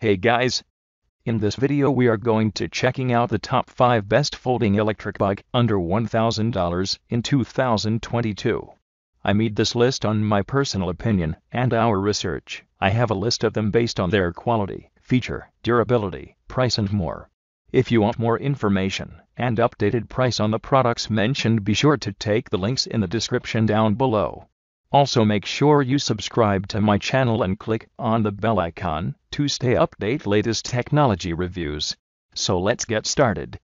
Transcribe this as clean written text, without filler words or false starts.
Hey guys, in this video we are going to checking out the top 5 best folding electric bike under $1,000 in 2022. I made this list on my personal opinion and our research. I have a list of them based on their quality, feature, durability, price and more. If you want more information and updated price on the products mentioned, be sure to take the links in the description down below. Also make sure you subscribe to my channel and click on the bell icon to stay updated latest technology reviews. So let's get started.